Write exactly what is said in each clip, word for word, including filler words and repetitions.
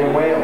in Wales.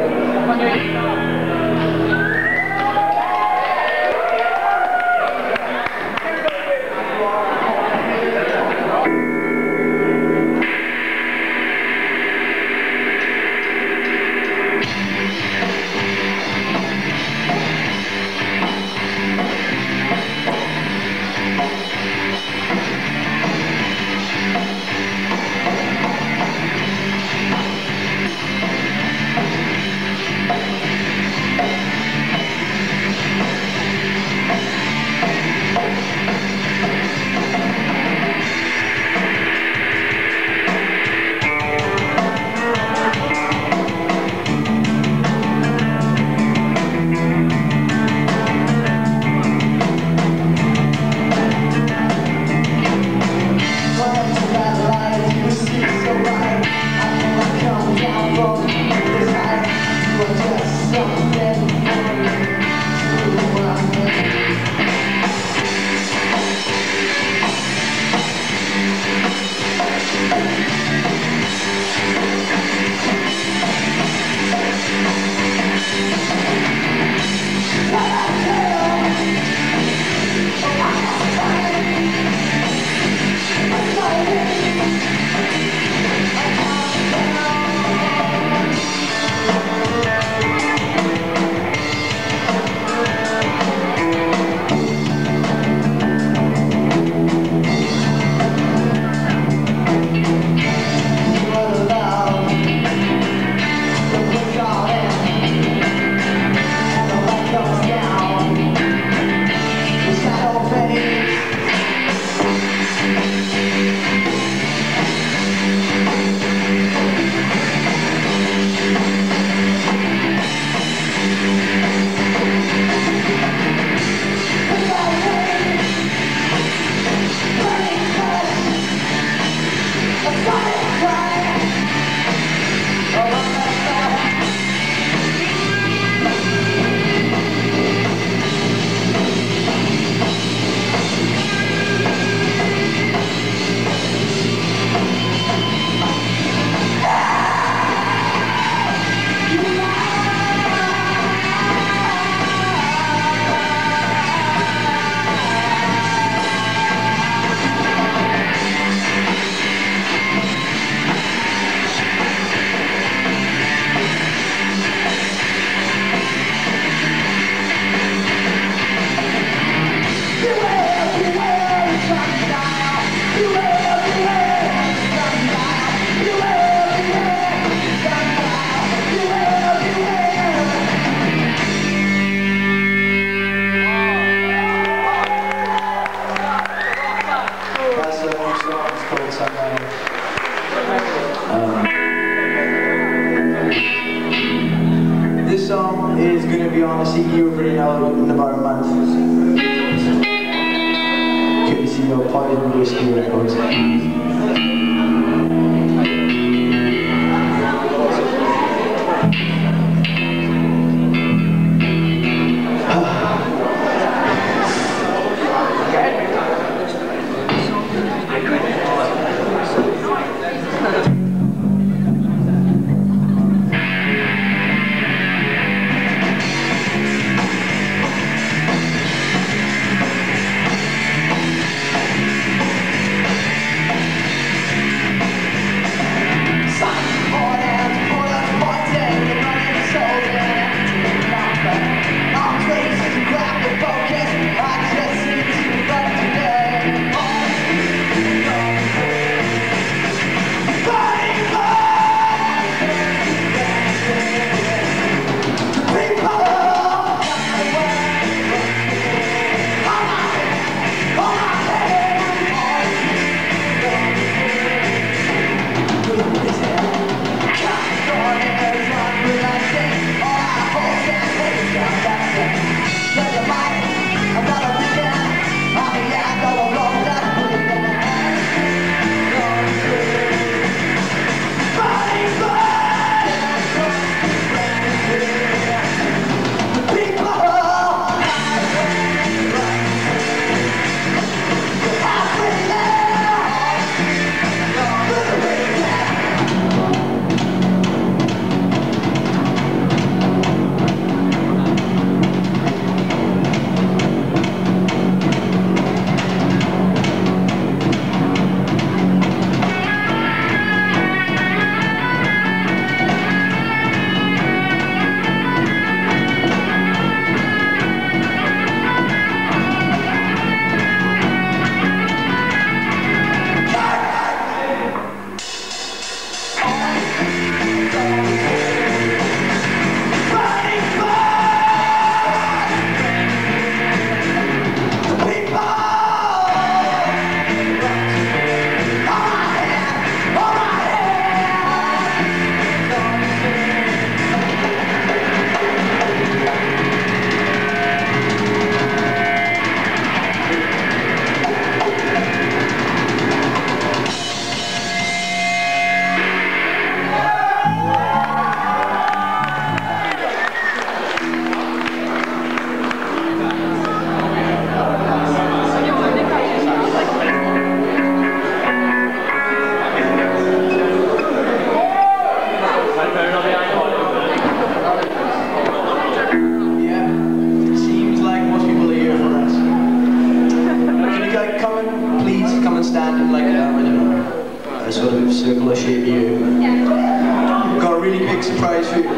Um, this song is going to be on the C D over in about a month. Courtesy of Party and Whiskey Records. big surprise for you.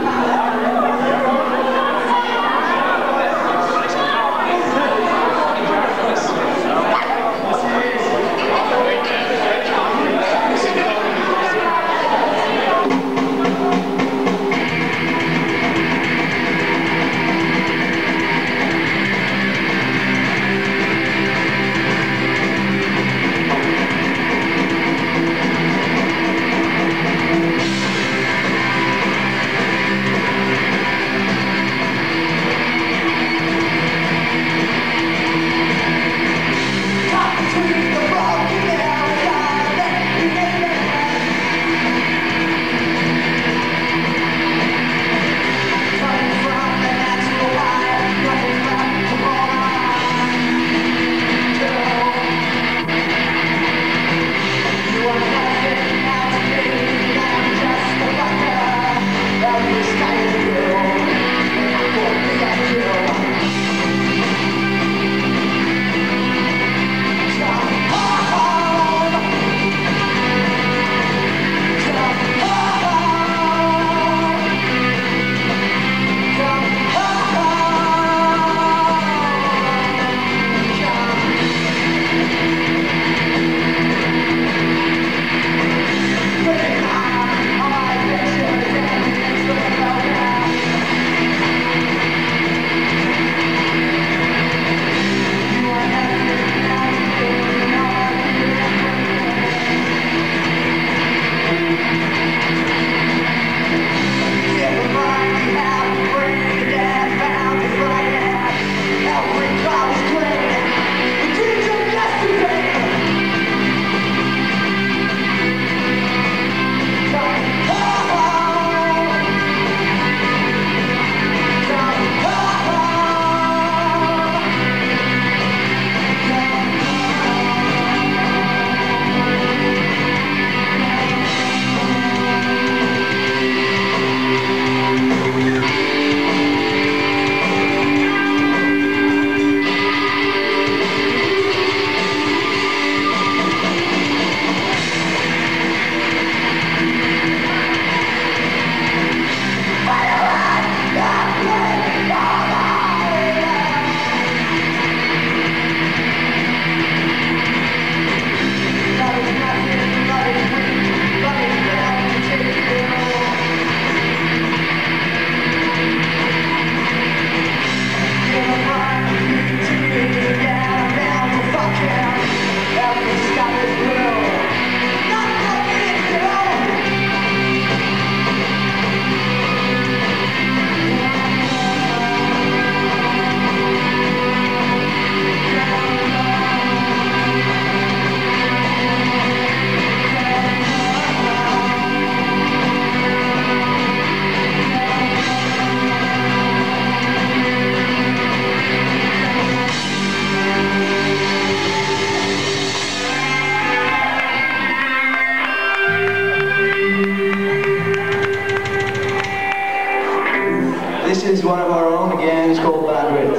This is one of our own again, it's called Bandwidth.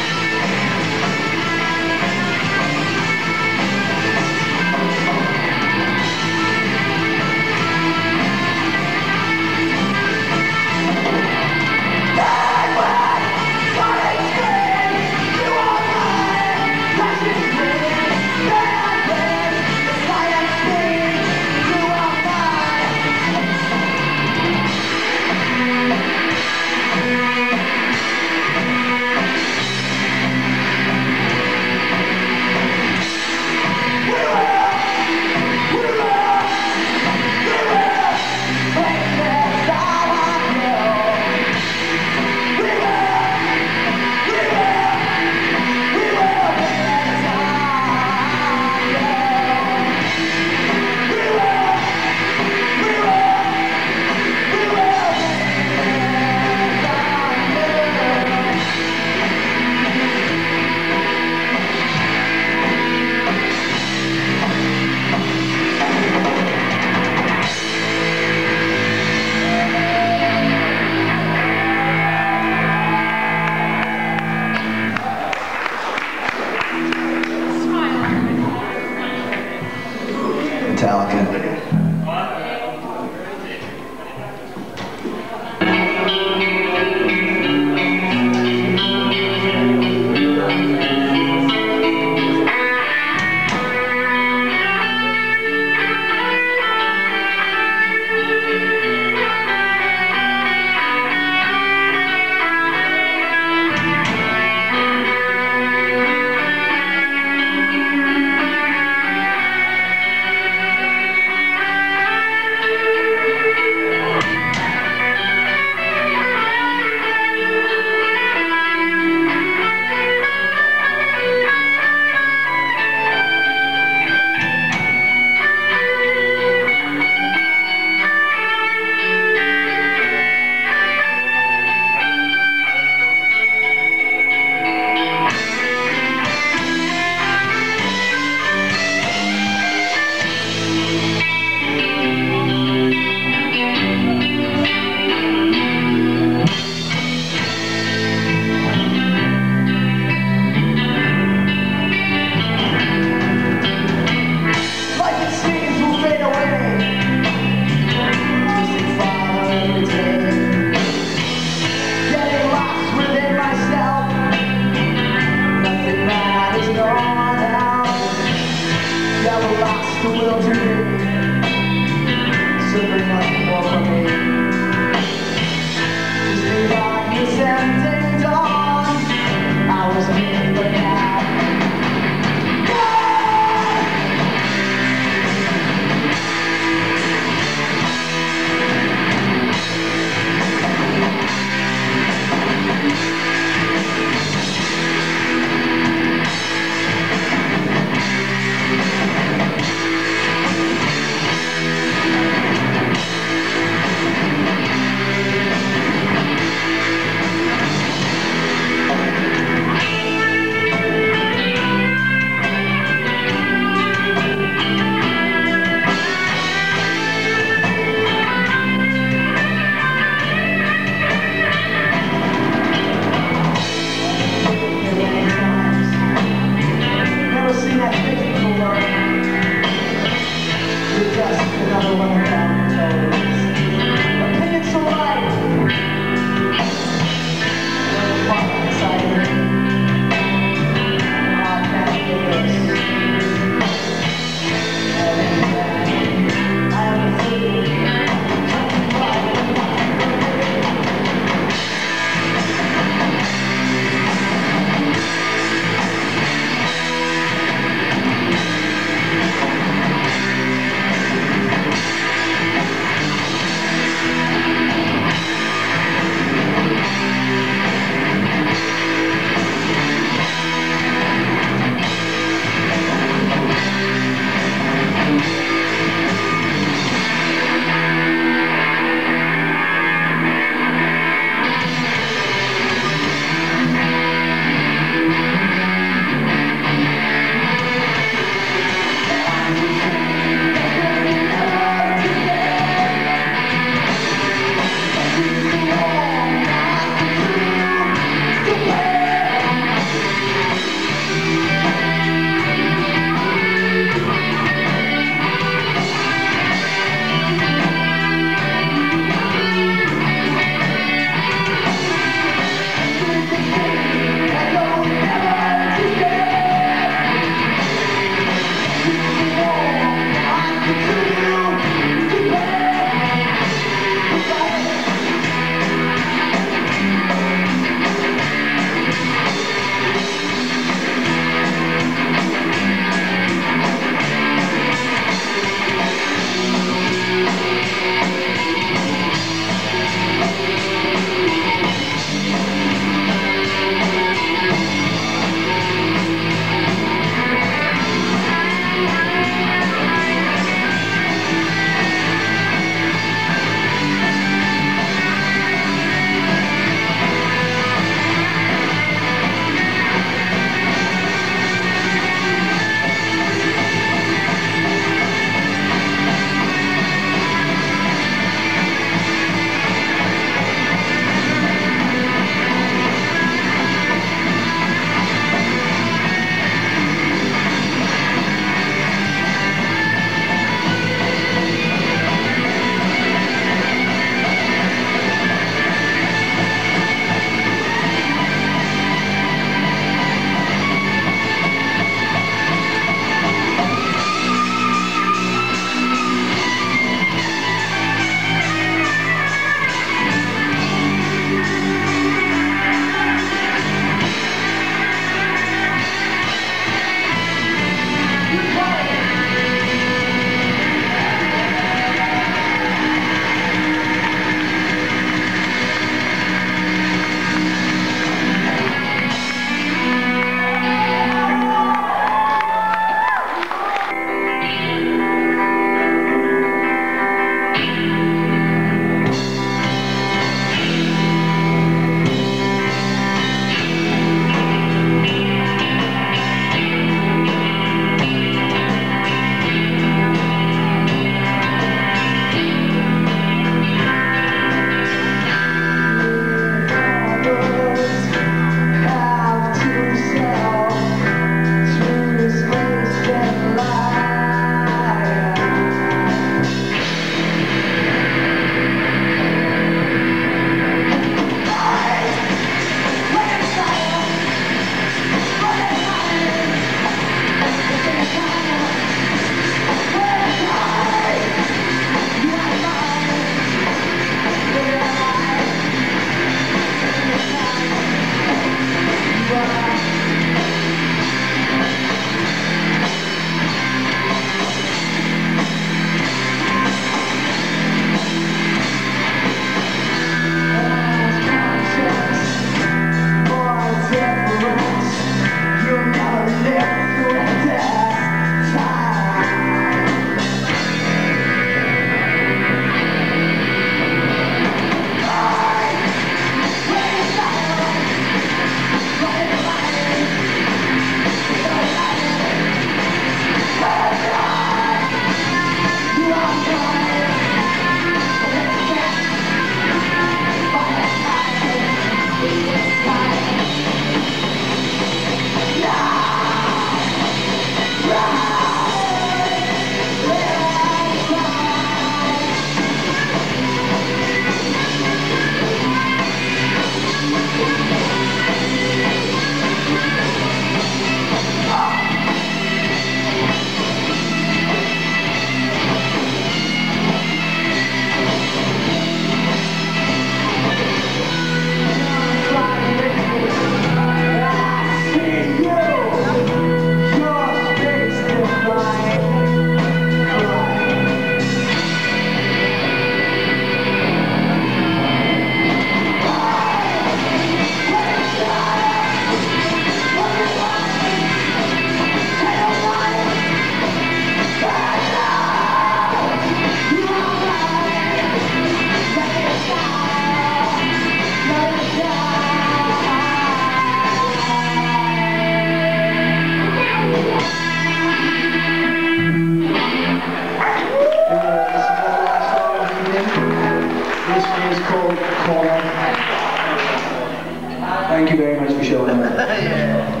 Thank you very much for showing up.